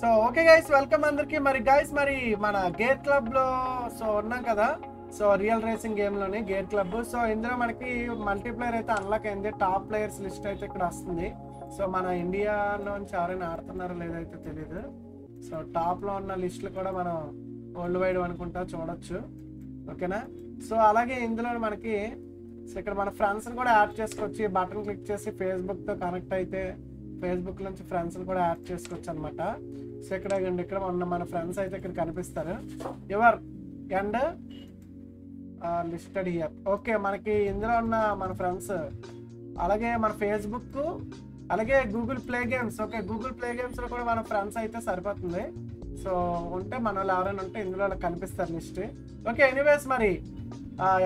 So okay guys, welcome అందరికి. మరి guys మరి మన గేర్ క్లబ్ లో సో ఉన్నాం కదా, సో రియల్ రేసింగ్ గేమ్ లోనే గేర్ క్లబ్. సో ఇందులో మనకి మల్టీప్లేయర్ అయితే అన్లాక్ అయింది, టాప్ ప్లేయర్స్ లిస్ట్ అయితే ఇక్కడ వస్తుంది. సో మన ఇండియాలోంచి ఎవరైనా ఆడుతున్నారో లేదైతే తెలీదు. సో టాప్ లో ఉన్న లిస్టులు కూడా మనం వరల్డ్ వైడ్ అనుకుంటా చూడొచ్చు, ఓకేనా. సో అలాగే ఇందులో మనకి సో ఇక్కడ మన ఫ్రెండ్స్ని కూడా యాడ్ చేసుకోవచ్చు. ఈ బటన్ క్లిక్ చేసి ఫేస్బుక్తో కనెక్ట్ అయితే ఫేస్బుక్ నుంచి ఫ్రెండ్స్ని కూడా యాడ్ చేసుకోవచ్చు అనమాట. సో ఇక్కడ ఇక్కడ ఉన్న మన ఫ్రెండ్స్ అయితే ఇక్కడ కనిపిస్తారు, your and listed here. Okay, మనకి ఇందులో ఉన్న మన ఫ్రెండ్స్ అలాగే మన ఫేస్బుక్ అలాగే Google play games. Okay, Google play గేమ్స్లో కూడా మన ఫ్రెండ్స్ అయితే సరిపోతుంది. సో ఉంటే మన వాళ్ళు ఎవరైనా ఉంటే ఇందులో కనిపిస్తారు లిస్ట్. ఓకే, ఎనీవేస్ మరి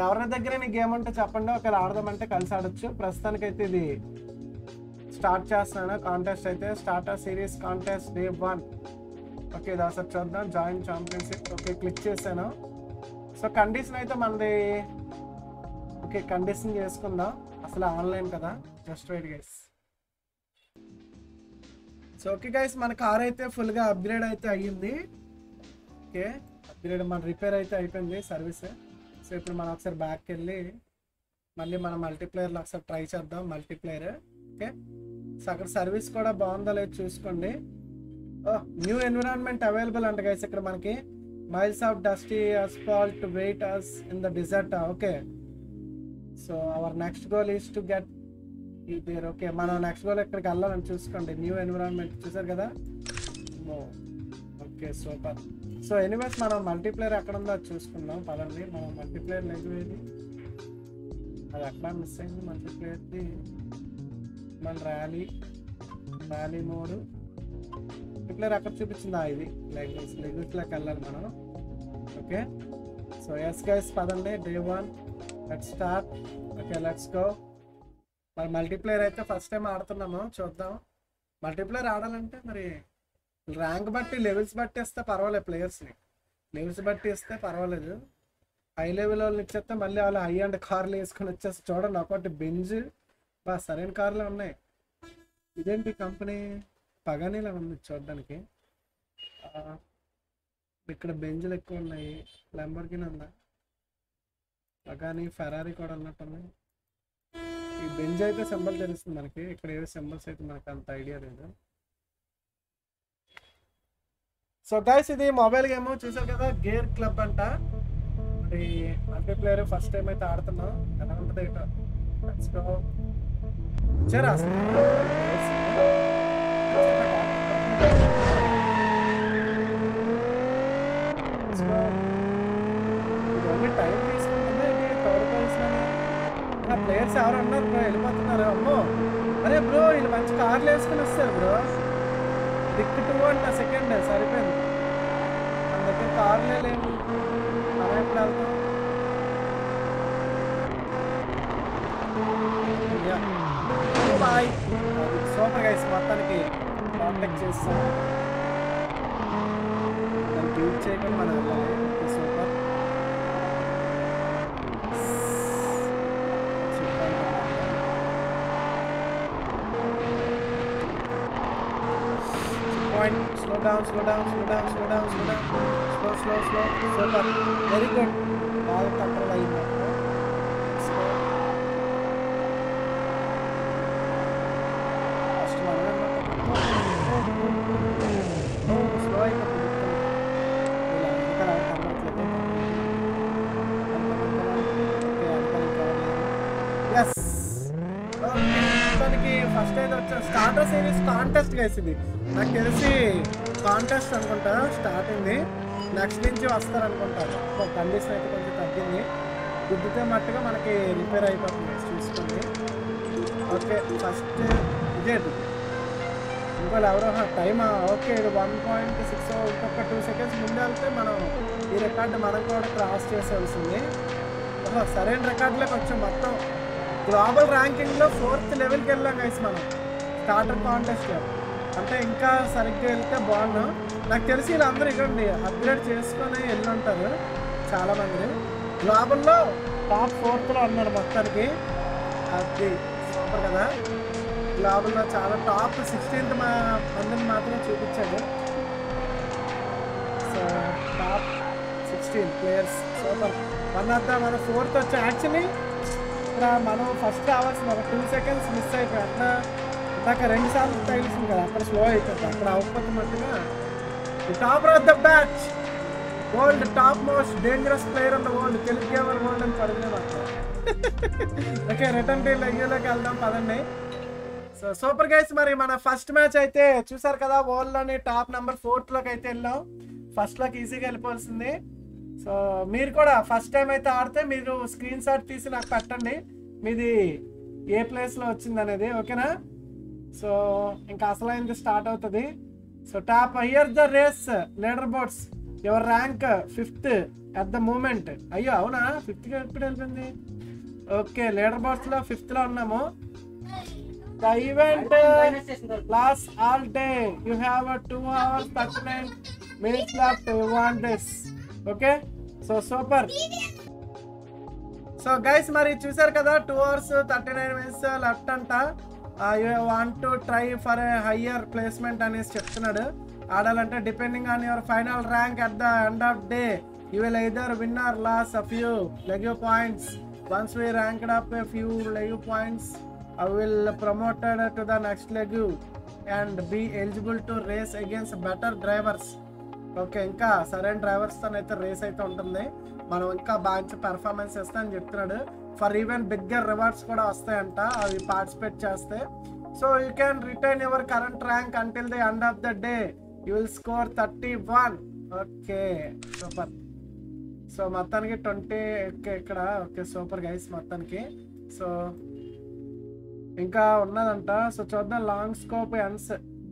ఎవరి దగ్గర నీ గేమ్ ఉంటే చెప్పండి, ఒకవేళ ఆడదామంటే కలిసి ఆడొచ్చు. ప్రస్తుతానికైతే ఇది స్టార్ట్ చేస్తున్నాను కాంటెస్ట్ అయితే, starter series contest day 1. Okay, ఇది ఒకసారి చూద్దాం. Join championship. ఓకే, క్లిక్ చేశాను. సో కండిషన్ అయితే మనది. ఓకే, కండిషన్ చేసుకుందాం. అసలు ఆన్లైన్ కదా, just wait guys. So okay guys, మన కార్ అయితే ఫుల్గా అప్గ్రేడ్ అయితే అయ్యింది. ఓకే, అప్గ్రేడ్ మన రిపేర్ అయితే అయిపోయింది సర్వీస్. సో ఇప్పుడు మనం ఒకసారి బ్యాక్కి వెళ్ళి మళ్ళీ మనం మల్టీప్లేయర్లో ఒకసారి ట్రై చేద్దాం మల్టీప్లేయర్. ఓకే, సో అక్కడ సర్వీస్ కూడా బాగుందో లేదు చూసుకోండి. న్యూ ఎన్విరాన్మెంట్ అవైలబుల్ అంట గైస్. ఇక్కడ మనకి miles of dusty asphalt wait us in the desert. Okay, so our next goal is to get there. Okay, మనం నెక్స్ట్ గోల్ ఇక్కడికి వెళ్ళాలని చూసుకోండి. న్యూ ఎన్విరాన్మెంట్ చూసారు కదా. Okay, super. సో ఎనీవేస్ మనం మల్టీప్లేయర్ ఎక్కడ ఉందో అది చూసుకుందాం పదండి. మనం మల్టీప్లేయర్ లేకపోయేది అది ఎక్కడ మిస్ అయింది. మల్టీప్లేయర్ది మన ర్యాలీ ర్యాలీ మోడ్ మల్టీప్లేయర్ ఎక్కడ చూపించిందా, ఇది లైగ్స్ లెగ్స్లోకి వెళ్ళాలి మనం. ఓకే, సో ఎస్ గైస్ పదండి, day 1 let's start. Okay, let's go. మరి మల్టీప్లేయర్ అయితే ఫస్ట్ టైం ఆడుతున్నాము, చూద్దాం. మల్టీప్లేయర్ ఆడాలంటే మరి ర్యాంక్ బట్టి లెవెల్స్ బట్టి ఇస్తే పర్వాలేదు, ప్లేయర్స్ని లెవెల్స్ బట్టి ఇస్తే పర్వాలేదు. హై లెవెల్ వాళ్ళని ఇచ్చేస్తే మళ్ళీ వాళ్ళు హై అండ్ కార్లు వేసుకొని వచ్చేస్తే చూడండి ఒకటి బెంజ్ బా సరైన కార్లే ఉన్నాయి. ఇదేంటి కంపెనీ పగానీలా ఉంది చూడడానికి. ఇక్కడ బెంజ్లు ఎక్కువ ఉన్నాయి. లంబోర్గిని ఉందా, పగానీ, ఫెరారీ కూడా ఉన్నట్టున్నాయి. ఈ బెంజ్ అయితే సింబల్ తెలుస్తుంది మనకి, ఇక్కడ ఏవో సింబల్స్ అయితే మనకు అంత ఐడియా లేదు. సో గైస్ ఇది మొబైల్ గేమ్ చూసారు కదా, గేర్ క్లబ్ అంట. మరి మల్టీప్లేయర్ ఫస్ట్ టైం అయితే ఆడుతున్నాం, ఎలా ఉంటుంది ఇక్కడ వచ్చారా అసలు. టైం తీసుకుంటుంది ప్లేయర్స్ ఎవరు అన్నారు బ్రో, వెళ్ళిపోతున్నారు. అమ్మో, అరే బ్రో వీళ్ళు మంచి కార్లు వేసుకుని వస్తారు బ్రో. దిక్కు 2 అంట సెకండ్, సరిపోయింది. మన దగ్గర కార్లే లేవు, మనం ఎప్పుడు వెళ్తాం. Bye, super guys. మొత్తానికి కాంటాక్ట్ చేస్తాను, దాన్ని ట్యూట్ చేయకుండా మనం వెళ్ళాలి. Super. Slow down. Super. Very good. All control in that. Slow. Yes. మనకి ఫస్ట్ అయితే వచ్చే స్టార్టర్ సిరీస్ కాంటెస్ట్ గైస్ ఇది. నాకు తెలిసి కాంటెస్ట్ అనుకుంటా స్టార్టింగ్ది, నెక్స్ట్ నుంచి వస్తారనుకుంటారు. కండిషన్ అయితే కొంచెం తగ్గింది, గుద్దితే మట్టుగా మనకి రిపేర్ అయిపోతుంది చూసుకోండి. ఓకే, ఫస్ట్ ఇదే ఇంకోళ్ళు ఎవరో టైమా. ఓకే, ఇది 1.6 ఇంకొక 2 seconds ముందు వెళ్తే మనం ఈ రికార్డు మనం కూడా క్రాస్ చేసేవలసింది. సరైన రికార్డులో కొంచెం మొత్తం గ్లోబల్ ర్యాంకింగ్లో 4th లెవెల్కి వెళ్ళాం గైస్ మనం స్టార్టర్ కాంటెస్ట్లో. అంటే ఇంకా సరిగ్గా వెళ్తే బాగున్నాం. నాకు తెలిసి వీళ్ళందరూ ఇవ్వండి అప్గ్రేడ్ చేసుకొని వెళ్ళి ఉంటారు చాలామంది. గ్లోబల్లో టాప్ 4th ఉన్నారు మొత్తానికి, అది సూపర్ కదా. గ్లోబల్లో చాలా టాప్ 16th మందిని మాత్రమే చూపించాడు. 15 players. Super. One of the fourth actually. First hours 2 seconds miss I got slow the top of the batch. World top most dangerous player in the world. Kill giver world and okay, return to regular. So super guys, mari mana first match aithe chusar kada world lone top number 4th loki aithe ellam first loki easy ga elipalsindi. So meer kuda first time aithe aadthe meeru screenshot teesi naaku pattandi meedi a place lo ochindi anedi okay na. So inka asalaindi start avutadi. So top here the race leaderboards your rank 5th at the moment. Ayyo avuna 5th ga eppudu elipindi. Okay, leaderboards lo 5th lo unnamo. The event lasts all day. You have 2 hours 39 minutes left. You want this? Okay. So super. So guys, mari chusar kada 2 hours 39 minutes left anta. You want to try for a higher placement and is cheptunadu. Adalante depending on your final rank at the end of day, you will either win or lose a few Lego points. Once we ranked up a few Lego points, I will promote to the next leg and be eligible to race against better drivers. Okay, inka saren drivers tho naithe race aithe untundi. Manu inka baanch performance chestanu cheptunadu. For even bigger rewards kuda vastayanta avi participate chesthe. So you can retain your current rank until the end of the day. You will score 31. Okay, super. So mattaniki 20 ikkada. Okay, super guys mattaniki. So ఇంకా ఉన్నదంట. So చూద్దాం long scope ఎన్స్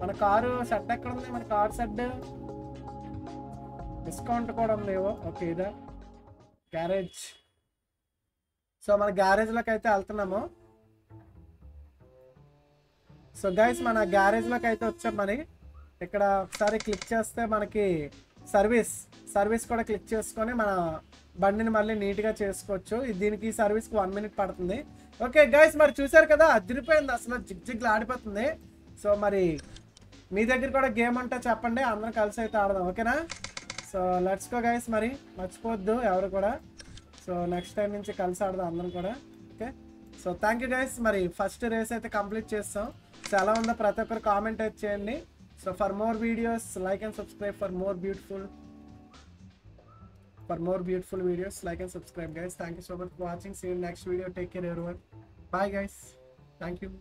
మన car shed ఎక్కడ ఉంది మన car shed discount కూడా ఉందేవో. Okay ఇదా గ్యారేజ్. సో మన గ్యారేజ్లోకి అయితే వెళ్తున్నాము. సో గైస్ మన గ్యారేజ్లోకి అయితే వచ్చాం. మరి ఇక్కడ ఒకసారి క్లిక్ చేస్తే మనకి సర్వీస్ కూడా క్లిక్ చేసుకొని మన బండిని మళ్ళీ నీట్గా చేసుకోవచ్చు. దీనికి సర్వీస్కి 1 minute పడుతుంది. ఓకే గైస్ మరి చూసారు కదా అదిరిపోయింది అసలు జిగ్జిగ్లు ఆడిపోతుంది. సో మరి మీ దగ్గర కూడా గేమ్ అంటే చెప్పండి అందరం కలిసి అయితే ఆడదాం ఓకేనా. సో లెట్స్ గో గైస్ మరి మర్చిపోవద్దు ఎవరు కూడా. సో నెక్స్ట్ టైం నుంచి కలిసి ఆడదాం అందరం కూడా okay. So thank you guys మరి ఫస్ట్ రేస్ అయితే కంప్లీట్ చేస్తాం. సో ఎలా ఉందో ప్రతి ఒక్కరు కామెంట్ అయితే చేయండి. So for more videos, like and subscribe for more beautiful videos, like and subscribe guys. Thank you so much for watching. See you in the next video. Take care everyone. Bye guys. Thank you.